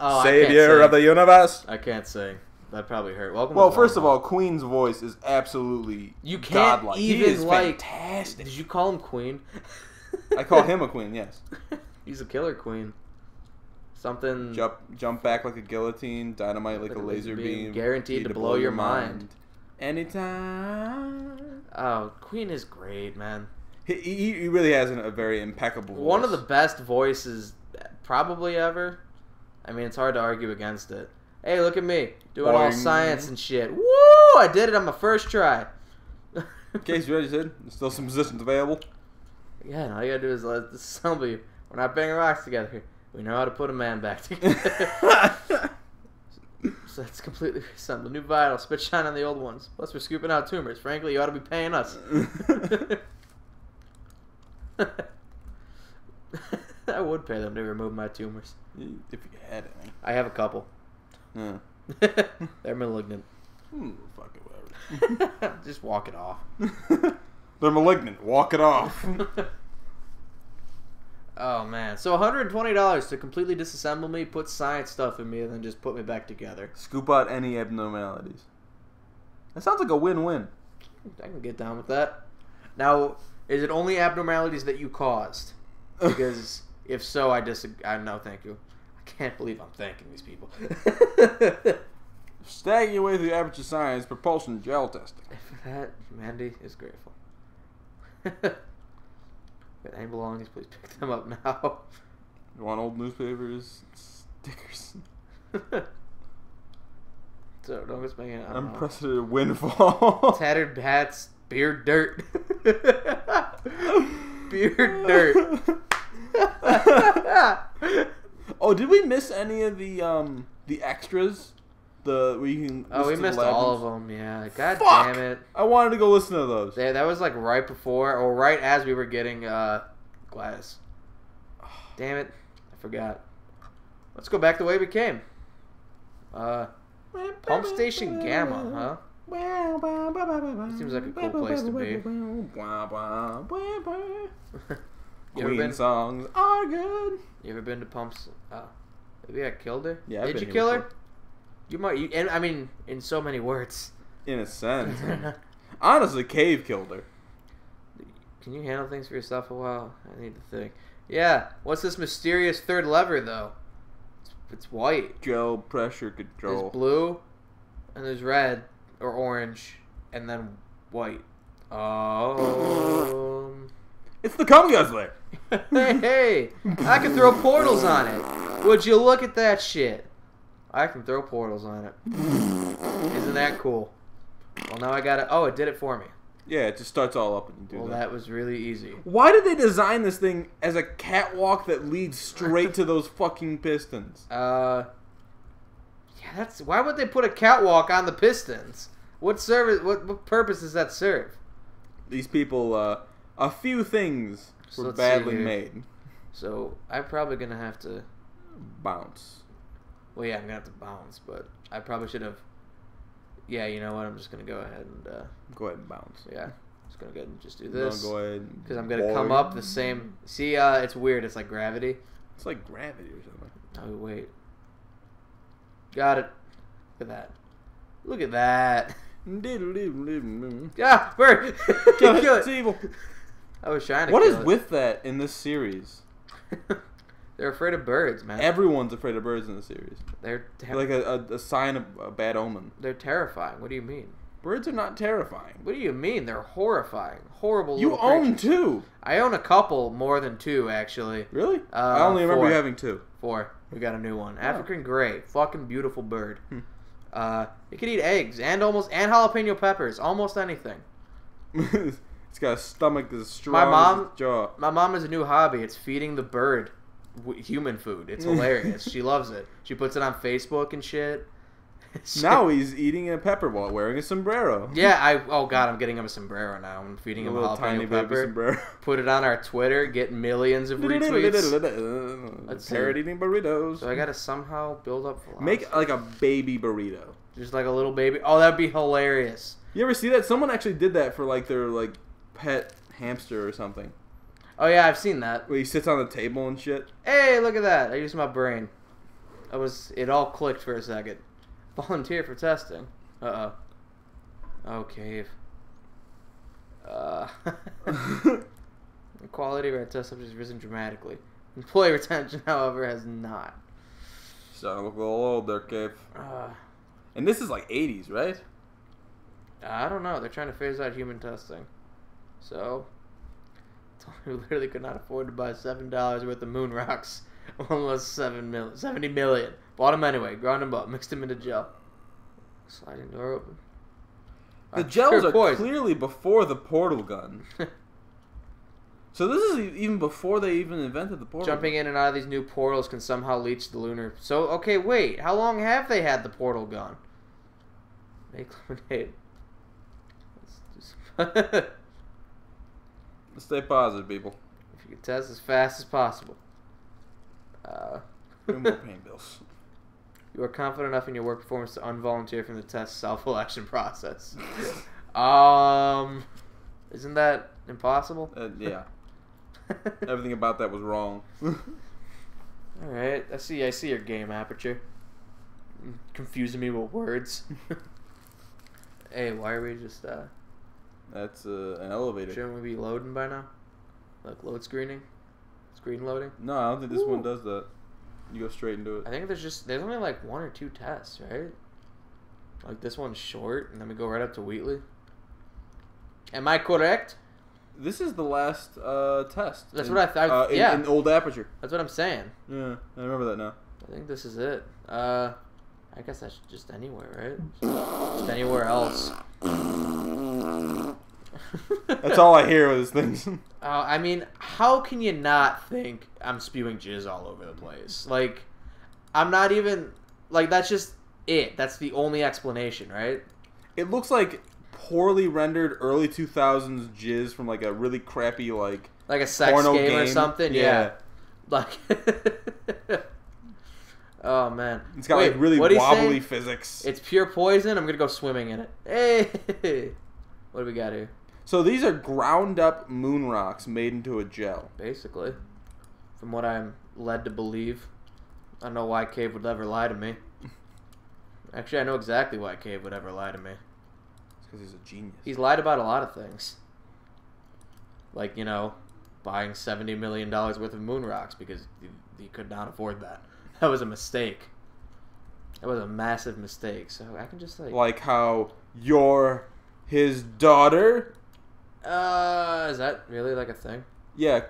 Oh, Savior of the universe. I can't sing. That'd probably hurt. Welcome. Well, first of all, Queen's voice is absolutely godlike. He is fantastic. Did you call him Queen? I call him a queen. Yes. He's a killer queen. Something. Jump back like a guillotine. Dynamite like a laser beam. Guaranteed to blow your mind. Anytime. Oh, Queen is great, man. He really has a very impeccable voice. One of the best voices probably ever. I mean, it's hard to argue against it. Hey, look at me. Doing all science and shit. Woo! I did it on my first try. In case you already said, there's still some positions available. Yeah, all you gotta do is let this stumble you. We're not banging rocks together. We know how to put a man back together. So that's completely something. The new vinyl, spit shine on the old ones. Plus, we're scooping out tumors. Frankly, you ought to be paying us. I would pay them to remove my tumors. If you had any. I have a couple. Yeah. They're malignant. Fuck it, whatever. Just walk it off. They're malignant. Walk it off. Oh, man. So $120 to completely disassemble me, put science stuff in me, and then just put me back together. Scoop out any abnormalities. That sounds like a win-win. I can get down with that. Now, is it only abnormalities that you caused? Because if so, I disagree. No, thank you. I can't believe I'm thanking these people. Stagging your way through Aperture Science Propulsion Gel Testing. For that, humanity is grateful. Got any belongings, please pick them up now. You want old newspapers, stickers. So don't get spanging out. Unprecedented windfall. Tattered hats, beard dirt. Beard dirt. Oh, did we miss any of the extras? We missed all of them. Yeah, god damn it! I wanted to go listen to those. Yeah, that was like right before or right as we were getting Gladys. Damn it, I forgot. Let's go back the way we came. Pump Station Gamma, huh? Seems like a cool place to be. Queen songs are good. You ever been to Pumps? Maybe I killed her. Yeah, did you kill her? You might, and I mean, in so many words. In a sense. Honestly, Cave killed her. Can you handle things for yourself a while? I need to think. Yeah. What's this mysterious third lever, though? It's white. Gel pressure control. There's blue, and there's red, or orange, and then white. Oh. It's the cum guzzler. Hey, I can throw portals on it. Would you look at that shit? I can throw portals on it. Isn't that cool? Well, now I gotta... Oh, it did it for me. Yeah, it just starts all up and you do that. Well, that was really easy. Why did they design this thing as a catwalk that leads straight to those fucking pistons? Yeah, that's... Why would they put a catwalk on the pistons? What purpose does that serve? These people, a few things were badly made. So, I'm probably gonna have to... Bounce. Well, yeah, I'm gonna have to bounce, but I probably should have. Yeah, you know what? I'm just gonna go ahead and bounce. Yeah, just gonna go ahead and just do this. Go ahead, because I'm gonna come up the same. See, it's weird. It's like gravity. It's like gravity or something. Oh wait, got it. Look at that. Look at that. Yeah, bird. Kill it. It's evil. I was trying to. What is it with that in this series? They're afraid of birds, man. Everyone's afraid of birds in the series. They're like a sign of a bad omen. They're terrifying. What do you mean? Birds are not terrifying. What do you mean? They're horrifying. Horrible. You own two. I own a couple more than two, actually. Really? I only remember you having two. Four. We got a new one. Yeah. African gray. Fucking beautiful bird. It can eat eggs and jalapeno peppers. Almost anything. It's got a stomach that's strong as its jaw. My mom has a new hobby. It's feeding the bird human food. It's hilarious. She loves it. She puts it on Facebook and shit. Now he's eating a pepper while wearing a sombrero. Yeah, oh god, I'm getting him a sombrero now. I'm feeding him a little tiny pepper sombrero. Put it on our Twitter, get millions of retweets. Let's parrot eating burritos. So I gotta somehow build up velocity. Make like a baby burrito. Just like a little baby. Oh, that'd be hilarious. You ever see that? Someone actually did that for like their like pet hamster or something. Oh yeah, I've seen that. Where he sits on the table and shit. Hey, look at that. I used my brain. It all clicked for a second. Volunteer for testing. Oh, Cave. The quality of our test subjects has risen dramatically. Employee retention, however, has not. Starting to look a little old there, Cave. And this is like 80s, right? I don't know. They're trying to phase out human testing. So, we literally could not afford to buy $7 worth of moon rocks. Almost 70 million. Bought them anyway. Ground them up. Mixed them into gel. Sliding door open. The gels are poison. Clearly before the portal gun. So this is even before they even invented the portal. Jumping gun. In and out of these new portals can somehow leach the lunar. So, okay, wait. How long have they had the portal gun? Make lemonade. Let's stay positive, people. If you can test as fast as possible. No more pain bills. You are confident enough in your work performance to unvolunteer from the test self-election process. Isn't that impossible? Yeah. Everything about that was wrong. Alright, I see your game, Aperture. Confusing me with words. Hey, why are we just, That's an elevator. Shouldn't we be loading by now? Like load screening? Screen loading? No, I don't think this one does that. You go straight into it. I think there's only like one or two tests, right? Like this one's short, and then we go right up to Wheatley. Am I correct? This is the last test. That's what I thought. Yeah, in old Aperture. That's what I'm saying. Yeah, I remember that now. I think this is it. I guess that's just anywhere, right? Just anywhere else. That's all I hear with these things. I mean, how can you not think I'm spewing jizz all over the place? Like, I'm not even... Like, that's just it. That's the only explanation, right? It looks like poorly rendered early 2000s jizz from, like, a really crappy, like... Like a sex porno game or something? Yeah. Like... Oh, man. It's got, like, really wobbly physics. It's pure poison. I'm going to go swimming in it. Hey! What do we got here? So these are ground up moon rocks made into a gel. Basically. From what I'm led to believe. I don't know why Cave would ever lie to me. Actually, I know exactly why Cave would ever lie to me. It's because he's a genius. He's lied about a lot of things. Like, you know, buying $70 million worth of moon rocks because he could not afford that. That was a mistake. That was a massive mistake. So I can just like... Like how you're his daughter... is that really like a thing? Yeah,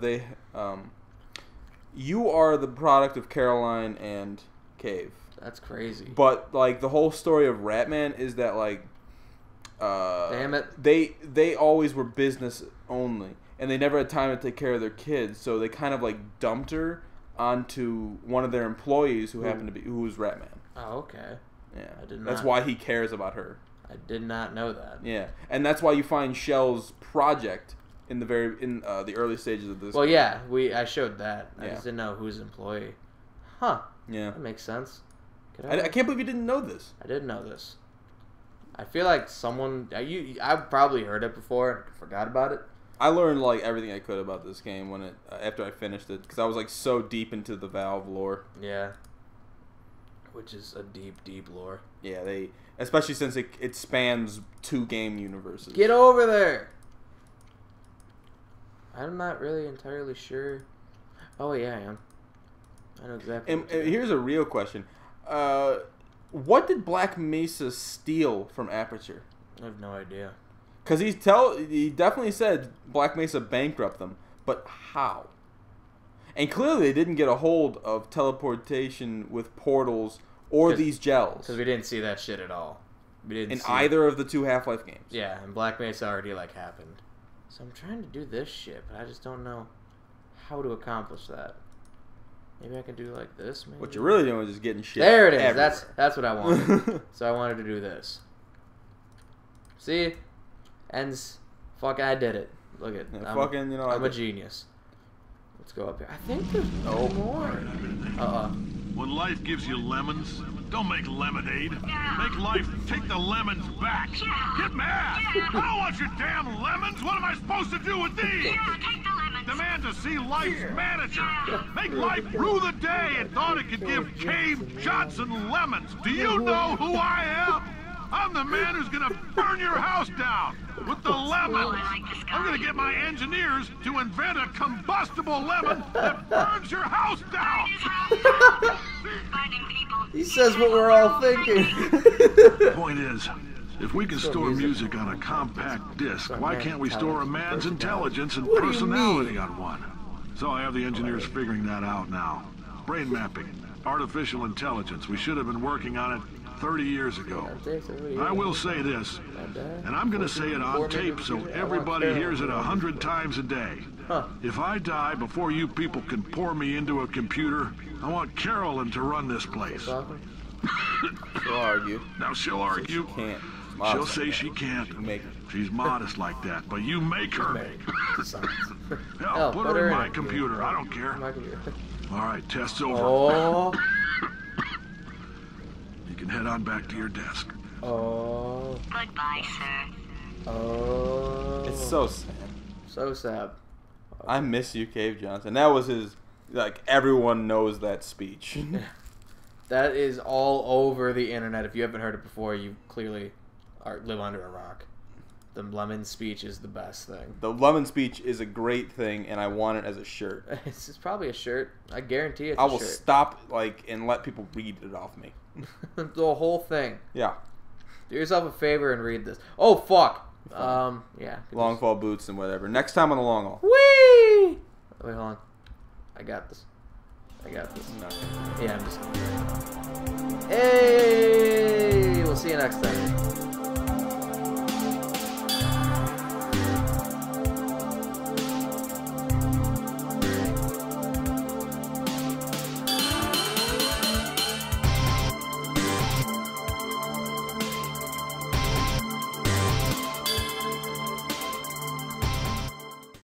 they, you are the product of Caroline and Cave. That's crazy. But, like, the whole story of Ratman is that, like, damn it. They always were business only, and they never had time to take care of their kids, so they kind of, like, dumped her onto one of their employees who happened to be, who was Ratman. Oh, okay. Yeah. That's why he cares about her. I did not know that. Yeah, and that's why you find Shell's project in the very early stages of this. Well, game. Yeah, I showed that. I just didn't know who's employee. Huh? Yeah, that makes sense. I can't believe you didn't know this. I didn't know this. I feel like I've probably heard it before and forgot about it. I learned like everything I could about this game when after I finished it because I was like so deep into the Valve lore. Yeah. Which is a deep, deep lore. Yeah, especially since it spans two game universes. Get over there! I'm not really entirely sure. Oh, yeah, I am. I know exactly. And here's a real question. What did Black Mesa steal from Aperture? I have no idea. Because he definitely said Black Mesa bankrupt them, but how? And clearly they didn't get a hold of teleportation with portals or these gels. Because we didn't see that shit at all. We didn't see either of the two Half-Life games. Yeah, and Black Mesa already, like, happened. So I'm trying to do this shit, but I just don't know how to accomplish that. Maybe I can do, like, this, maybe? What you're really doing is just getting shit There it is. Everywhere. That's what I wanted. So I wanted to do this. See? Ends. Fuck, I did it. Look at yeah, fucking, you know, I'm a genius. Let's go up here. I think there's no more. When life gives you lemons, don't make lemonade. Yeah. Make life take the lemons back. Yeah. Get mad! Yeah. I don't want your damn lemons. What am I supposed to do with these? Yeah, take the lemons. demand to see Life's manager. Make Life rue the day and thought it could give Cave Johnson lemons. Do you know who I am? I'm the man who's gonna burn your house down with the lemons. I'm gonna get my engineers to invent a combustible lemon that burns your house down. He says what we're all thinking. The point is, if we can store music on a compact disc, why can't we store a man's intelligence and personality on one? So I have the engineers figuring that out now. Brain mapping, artificial intelligence. We should have been working on it 30 years ago. I will say this, and I'm going to say it on tape so everybody hears it 100 times a day. If I die before you people can pour me into a computer, I want Caroline to run this place. She'll argue. Now she'll argue. She'll say she can't. She's modest like that, but you make her. Hell, put her in my computer. I don't care. All right, test's over. You can head on back to your desk. Oh. Goodbye, sir. Oh. It's so sad. So sad. I miss you, Cave Johnson. That was his, like, everyone knows that speech. That is all over the internet. If you haven't heard it before, you clearly live under a rock. The lemon speech is the best thing. The lemon speech is a great thing, and I want it as a shirt. It's probably a shirt. I guarantee it's a shirt. I will stop, like, and let people read it off me. The whole thing. Yeah. Do yourself a favor and read this. Oh, fuck. Yeah. Long fall boots and whatever. Next time on The Long Haul. Whee! Wait, hold on. I got this. I got this. No. Yeah, I'm just... Hey! We'll see you next time.